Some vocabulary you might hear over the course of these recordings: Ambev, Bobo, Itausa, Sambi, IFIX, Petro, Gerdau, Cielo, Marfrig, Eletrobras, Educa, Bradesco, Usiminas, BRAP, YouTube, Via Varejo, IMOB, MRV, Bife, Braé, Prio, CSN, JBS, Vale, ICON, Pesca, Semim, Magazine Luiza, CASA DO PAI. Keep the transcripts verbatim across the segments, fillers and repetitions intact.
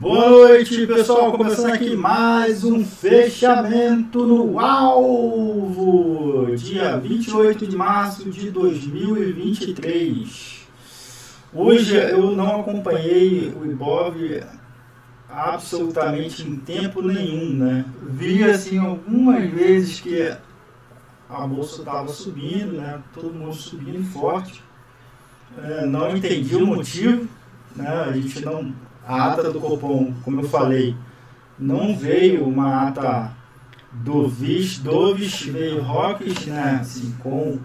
Boa noite, pessoal, começando aqui mais um fechamento no alvo, dia vinte e oito de março de dois mil e vinte e três. Hoje eu não acompanhei o Ibov absolutamente em tempo nenhum, né? Vi assim algumas vezes que a bolsa estava subindo, né? Todo mundo subindo forte, é, não entendi o motivo, né? A gente não... A ata do Copom, como eu falei, não veio uma ata do V I S, do V I S veio R O Cs, né, assim, com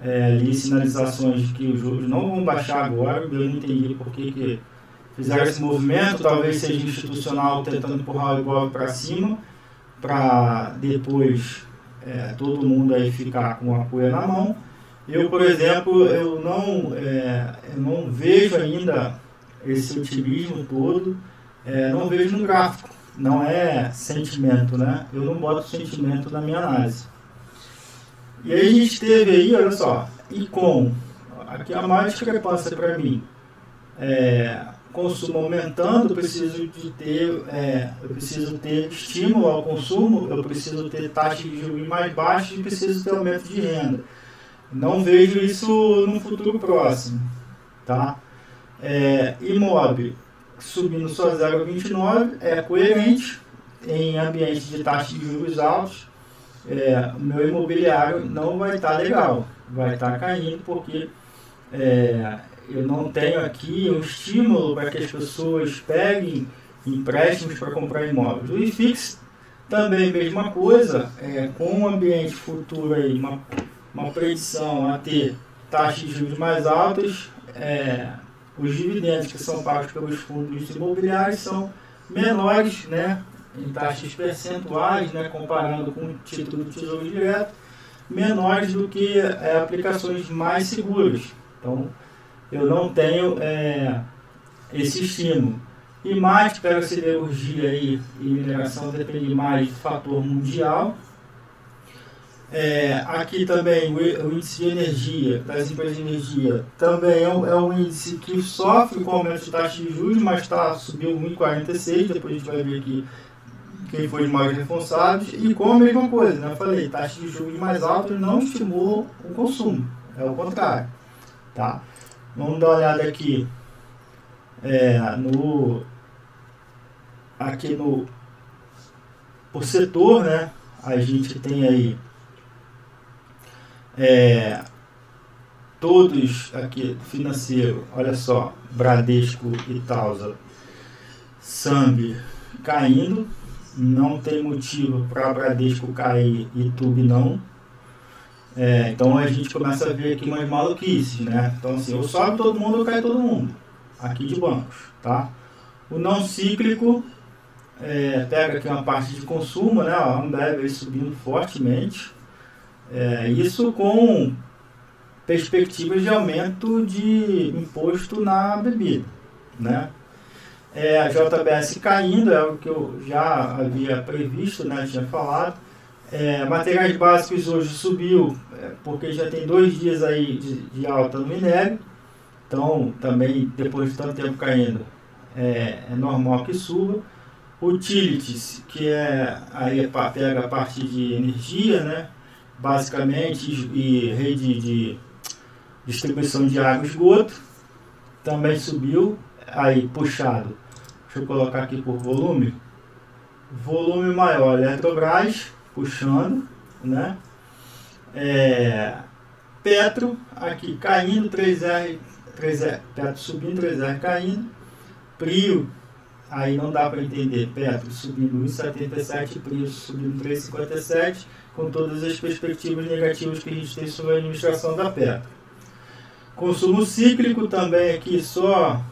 é, ali, sinalizações de que os juros não vão baixar agora. Eu não entendi por que, que fizeram esse movimento, talvez seja institucional tentando empurrar o Ibov para cima, para depois é, todo mundo aí ficar com a cuia na mão. Eu, por exemplo, eu não, é, eu não vejo ainda esse otimismo todo, é, não vejo no gráfico, não é sentimento, né? Eu não boto sentimento na minha análise. E aí a gente teve aí, olha só, I C O N, aqui a maior discrepância para mim, é, consumo aumentando, eu preciso de ter, é, eu preciso ter estímulo ao consumo, eu preciso ter taxas de juros mais baixas e preciso ter aumento de renda. Não vejo isso no futuro próximo, tá? É, I M O B subindo só zero vírgula vinte e nove é coerente em ambiente de taxa de juros altos. É, o meu imobiliário não vai estar tá legal, vai estar tá caindo, porque é, eu não tenho aqui um estímulo para que as pessoas peguem empréstimos para comprar imóveis. O I F I X também mesma coisa, é, com o ambiente futuro aí, uma, uma predição a ter taxas de juros mais altas, é, os dividendos que são pagos pelos fundos imobiliários são menores, né, em taxas percentuais, né, comparando com o título do Tesouro Direto, menores do que é, aplicações mais seguras. Então, eu não tenho é, esse estímulo. E mais para a siderurgia aí, e mineração depende mais do fator mundial. É, aqui também o índice de energia das empresas de energia também é um, é um índice que sofre com o aumento de taxa de juros, mas tá, subiu um vírgula quarenta e seis, depois a gente vai ver aqui quem foi os mais responsáveis, e com a mesma coisa, né? Eu falei, taxa de juros mais alta não estimula o consumo, é o contrário, tá? Vamos dar uma olhada aqui é, no aqui no por setor, né? A gente tem aí É, todos aqui financeiro, olha só, Bradesco, Itausa, Sambi caindo, não tem motivo para Bradesco cair, YouTube não. É, então a gente começa a ver aqui umas maluquices, né? Então assim, eu sobe todo mundo, eu caio todo mundo, aqui de bancos, tá? O não cíclico, é, pega aqui uma parte de consumo, né? A Ambev subindo fortemente. É, isso com perspectivas de aumento de imposto na bebida, né? É, a J B S caindo, é o que eu já havia previsto, né? Tinha falado. É, materiais básicos hoje subiu, é, porque já tem dois dias aí de, de alta no minério. Então, também, depois de tanto tempo caindo, é, é normal que suba. Utilities, que é, aí pega a parte de energia, né? Basicamente, e rede de distribuição de água e esgoto também subiu, aí puxado, deixa eu colocar aqui por volume, volume maior, Eletrobras puxando, né? É, Petro aqui caindo, três R, três R, Petro subindo, três R caindo, Prio, aí não dá para entender, Petro subindo um vírgula setenta e sete, Prio subindo três vírgula cinquenta e sete, com todas as perspectivas negativas que a gente tem sobre a administração da Petro. Consumo cíclico também aqui só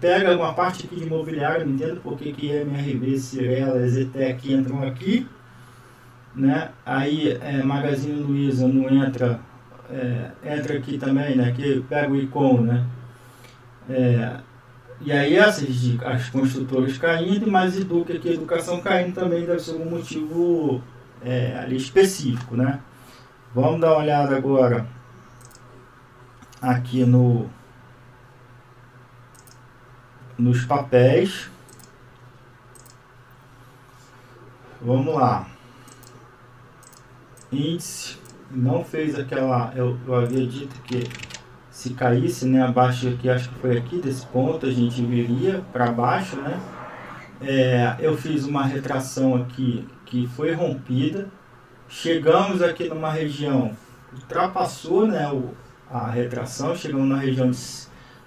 pega uma parte aqui de imobiliário, não entendo porque que M R V, Cirela, E Z T E C entram aqui, né? Aí é, Magazine Luiza não entra, é, entra aqui também, né? Que pega o I C O N, né? É, e aí essas as construtoras caindo, mas Educa aqui, educação caindo também deve ser algum motivo É, ali específico, né? Vamos dar uma olhada agora aqui no nos papéis, Vamos lá. Índice não fez aquela... Eu, eu havia dito que se caísse, né, abaixo aqui, acho que foi aqui desse ponto, a gente viria para baixo, né? É, eu fiz uma retração aqui que foi rompida. Chegamos aqui numa região, ultrapassou, né, o, a retração, chegamos na região de,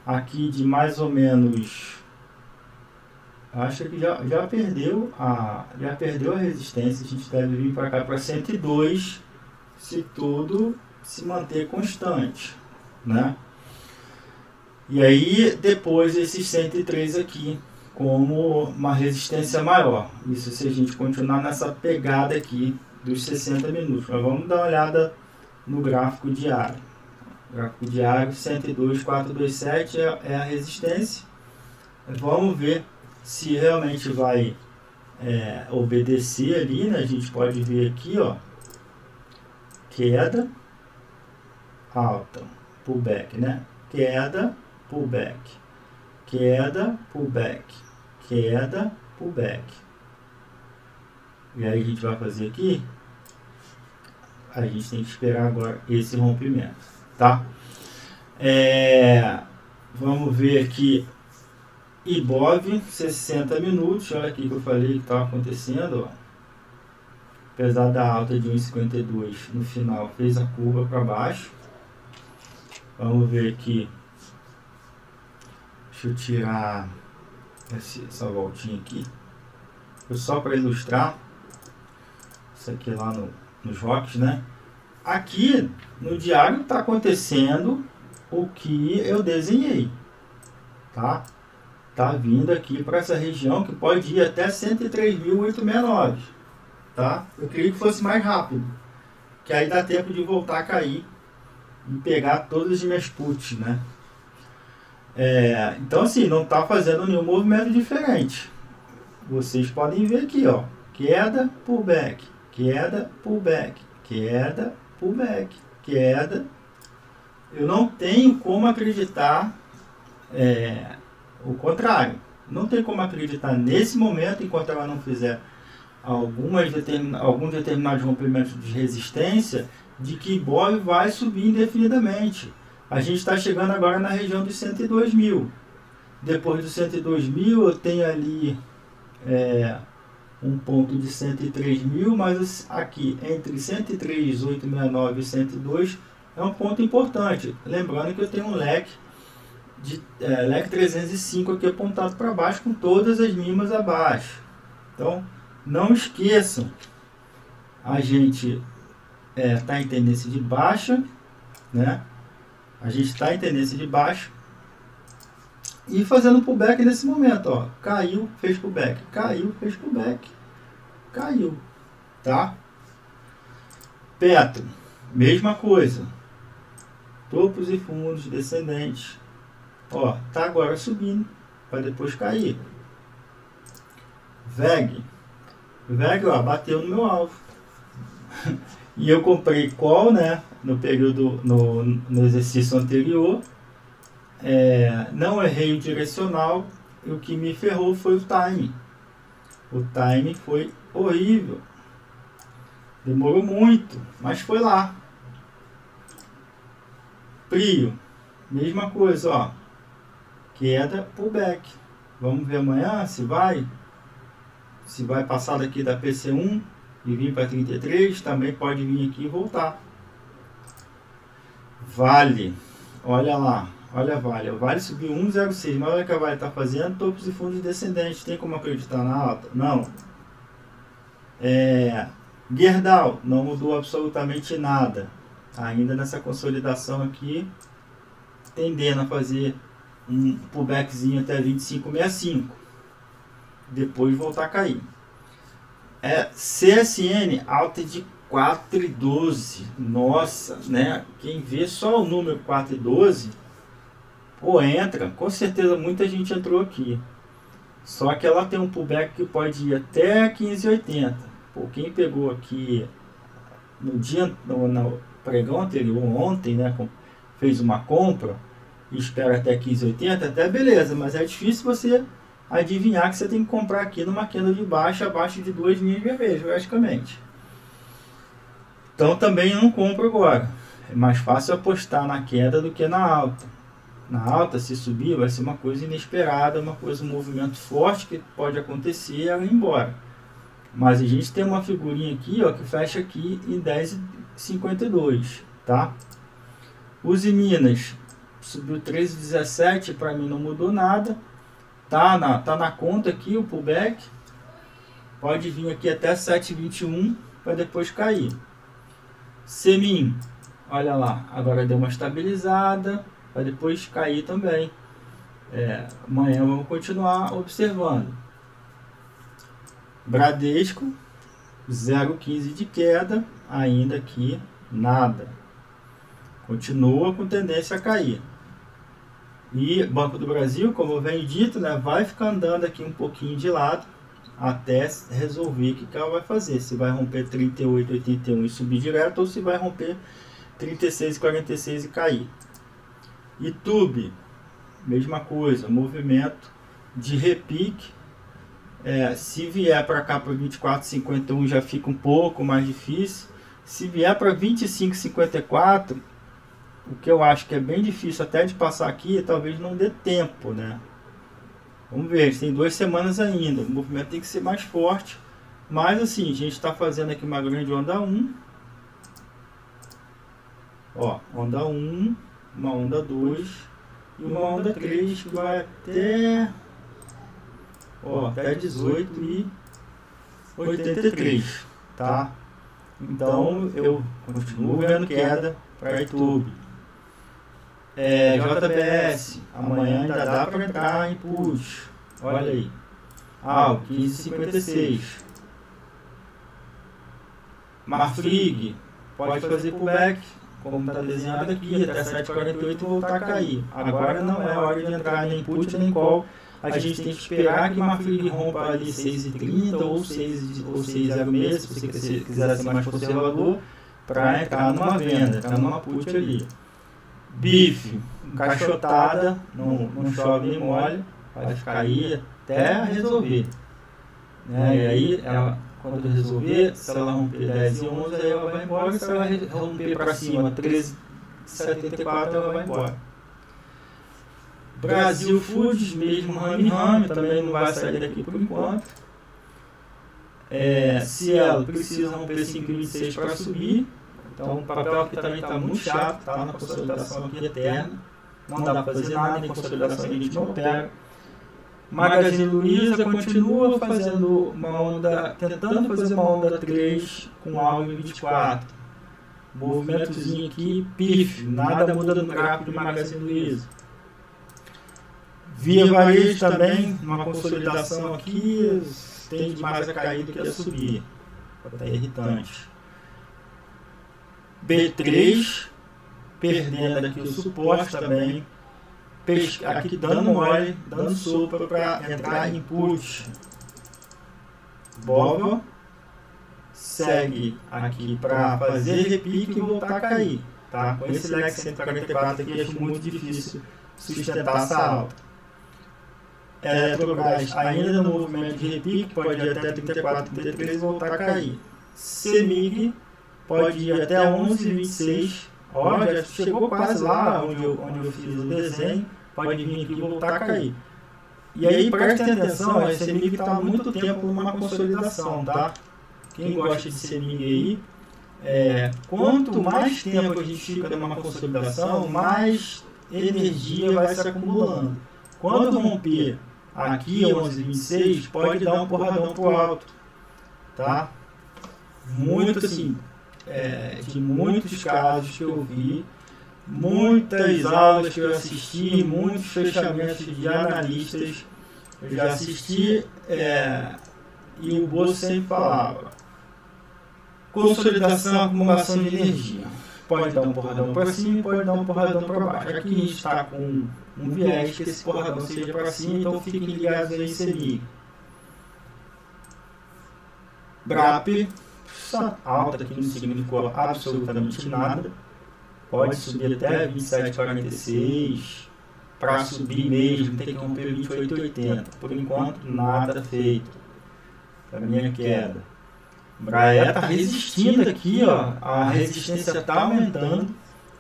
aqui de mais ou menos... Acho que já, já, perdeu a, já perdeu a resistência. A gente deve vir para cá para cento e dois se tudo se manter constante, né? E aí depois esses cento e três aqui como uma resistência maior. Isso se a gente continuar nessa pegada aqui dos sessenta minutos. Mas vamos dar uma olhada no gráfico diário. O gráfico diário cento e dois ponto quatrocentos e vinte e sete é a resistência. Vamos ver se realmente vai é, obedecer ali, né? A gente pode ver aqui, ó, queda, alta, pullback, né? Queda, pullback, queda, pullback, queda, pullback. E aí a gente vai fazer aqui, a gente tem que esperar agora esse rompimento, tá? É, vamos ver aqui. Ibov, sessenta minutos, olha aqui que eu falei que estava acontecendo, ó. Apesar da alta de um vírgula cinquenta e dois no final, fez a curva para baixo. Vamos ver aqui, deixa eu tirar esse, essa voltinha aqui, só para ilustrar, isso aqui lá no, nos rocks, né? Aqui no diário está acontecendo o que eu desenhei, tá? Tá vindo aqui para essa região que pode ir até cento e três mil oitocentos e sessenta e nove, tá? Eu queria que fosse mais rápido, que aí dá tempo de voltar a cair e pegar todas as minhas puts, né? É, então assim, não tá fazendo nenhum movimento diferente. Vocês podem ver aqui, ó, queda, pullback, queda, pullback, queda, pullback, queda. Eu não tenho como acreditar, é, o contrário, não tem como acreditar nesse momento, enquanto ela não fizer algumas determin... algum determinado rompimento de resistência, de que Ibov vai subir indefinidamente. A gente está chegando agora na região dos cento e dois mil. Depois dos cento e dois mil, eu tenho ali é, um ponto de cento e três mil, mas aqui entre cento e três mil oitocentos e sessenta e nove e cento e dois é um ponto importante. Lembrando que eu tenho um leque de é, leque trezentos e cinco aqui apontado para baixo com todas as mínimas abaixo. Então não esqueçam, a gente está é, em tendência de baixa, né? A gente está em tendência de baixa e fazendo pullback nesse momento, ó, caiu, fez pullback, caiu, fez pullback, caiu, tá? Petro, mesma coisa, topos e fundos descendentes. Ó, tá agora subindo, para depois cair. V E G. V E G, ó, bateu no meu alvo. E eu comprei call, né, no período, no, no exercício anterior. É, não errei o direcional. E o que me ferrou foi o time. O time foi horrível. Demorou muito, mas foi lá. Prio. Mesma coisa, ó. Queda, pullback. Vamos ver amanhã se vai se vai passar daqui da P C um e vir para trinta e três. Também pode vir aqui e voltar. Vale, olha lá, olha a Vale. O Vale subiu um vírgula zero seis, mas olha o que a Vale está fazendo, topos e fundos descendentes. Tem como acreditar na alta? Não. É, Gerdau, não mudou absolutamente nada. Ainda nessa consolidação aqui, tendendo a fazer um pullbackzinho até vinte e cinco vírgula sessenta e cinco, depois voltar a cair. É, C S N, alta de quatro vírgula doze. Nossa, né? Quem vê só o número quatro vírgula doze ou entra, com certeza muita gente entrou aqui. Só que ela tem um pullback que pode ir até quinze vírgula oitenta. Por quem pegou aqui no dia, no, no pregão anterior, ontem, né, fez uma compra, espera até quinze vírgula oitenta, até beleza, mas é difícil você adivinhar que você tem que comprar aqui numa queda de baixa, abaixo de duas linhas vermelhas, praticamente. Então também não compro agora. É mais fácil apostar na queda do que na alta. Na alta, se subir, vai ser uma coisa inesperada, uma coisa, um movimento forte que pode acontecer e ela ir embora. Mas a gente tem uma figurinha aqui, ó, que fecha aqui em dez e cinquenta e dois, tá? Usiminas subiu treze e dezessete, para mim não mudou nada. Tá na, tá na conta aqui o pullback. Pode vir aqui até sete e vinte e um para depois cair. Semim, olha lá, agora deu uma estabilizada, vai depois cair também. É, amanhã vamos continuar observando. Bradesco, zero vírgula quinze de queda, ainda aqui nada. Continua com tendência a cair. E Banco do Brasil, como eu venho dito, né, vai ficar andando aqui um pouquinho de lado até resolver o que ela vai fazer. Se vai romper trinta e oito e oitenta e um e subir direto, ou se vai romper trinta e seis e quarenta e seis e cair. YouTube, mesma coisa, movimento de repique. É, se vier para cá para vinte e quatro e cinquenta e um já fica um pouco mais difícil. Se vier para vinte e cinco e cinquenta e quatro, o que eu acho que é bem difícil até de passar aqui, talvez não dê tempo, né? Vamos ver, tem duas semanas ainda, o movimento tem que ser mais forte. Mas assim, a gente está fazendo aqui uma grande onda um. Ó, onda um, uma onda dois e uma onda três, que vai até... Ó, até dezoito e oitenta e três, tá? Então eu continuo vendo queda para YouTube. É, J B S, amanhã ainda dá para entrar em push. Olha aí. Ah, o quinze e cinquenta e seis. Marfrig, pode fazer pullback, como está desenhado aqui, até sete e quarenta e oito voltar a cair. Agora não é hora de entrar nem put nem call. A, a gente tem que esperar que uma Marfrig rompa ali seis e trinta ou seis e zero seis, se você quiser, quiser ser mais conservador, para entrar numa venda, entrar numa put ali. Bife, encaixotada, não, não chove nem molha, vai cair até resolver. Né? E aí, ela, quando resolver, se ela romper dez e onze, aí ela vai embora, e se ela romper para cima treze e setenta e quatro, ela vai embora. Brasil Foods, mesmo rame-rame, também não vai sair daqui por enquanto. É, Cielo, precisa romper cinco e vinte e seis para subir. Então o papel aqui também está muito chato, está na consolidação aqui eterna. Não dá para fazer nada, em consolidação a gente não pega. Magazine Luiza continua fazendo uma onda, tentando fazer uma onda três com algo em vinte e quatro. Movimentozinho aqui, pif, nada muda no gráfico de Magazine Luiza. Via Varejo também, uma consolidação aqui, tende mais a cair do que a subir. Tá irritante. B três, perdendo aqui o suporte também. Pesca, aqui dando mole, dando sopa para entrar em push. Bobo segue aqui para fazer repique e voltar a cair. Tá? Com esse leque cento e quarenta e quatro aqui, acho muito difícil sustentar essa alta. Eletrobras ainda no movimento de repique, pode ir até trinta e quatro, trinta e três e voltar a cair. CEMIG pode ir até onze e vinte e seis, ó, já chegou quase lá onde eu, onde eu fiz o desenho, pode vir aqui e voltar a cair. E aí prestem atenção, a CEMIG está há muito tempo numa consolidação, tá? Quem gosta de CEMIG aí, é, quanto mais tempo a gente fica numa consolidação, mais energia vai se acumulando. Quando romper aqui onze e vinte e seis, pode dar um porradão pro alto, tá? Muito assim, é, de muitos casos que eu vi, muitas aulas que eu assisti, muitos fechamentos de analistas eu já assisti, é, e o Bobo sempre falava: consolidação, acumulação de energia. Pode dar um porradão para cima, pode dar um porradão para baixo. Aqui a gente está com um viés que esse porradão seja para cima, então fiquem ligados aí em Semim. B R A P, essa alta aqui não significou absolutamente nada. Pode subir até vinte e sete e quarenta e seis, para subir mesmo, tem que romper o vinte e oito oitenta. Por enquanto, nada feito para minha queda. Braé está resistindo aqui, ó. A resistência está aumentando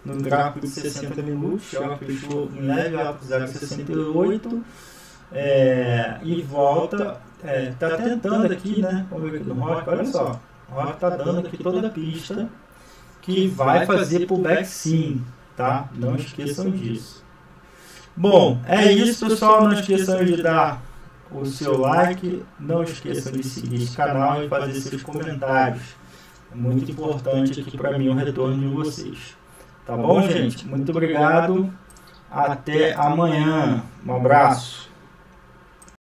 no gráfico de sessenta minutos. Ela fechou em leve alta para zero vírgula sessenta e oito. É, e volta, está é, tentando aqui, né? Vamos ver aqui no rock, olha só. O rock está dando aqui toda a pista que vai fazer pullback sim, tá? Não esqueçam disso. Bom, é isso, pessoal. Não esqueçam de dar o seu like, não esqueçam de seguir esse canal e fazer seus comentários. É muito importante aqui para mim o retorno de vocês. Tá bom, gente? Muito obrigado. Até amanhã. Um abraço.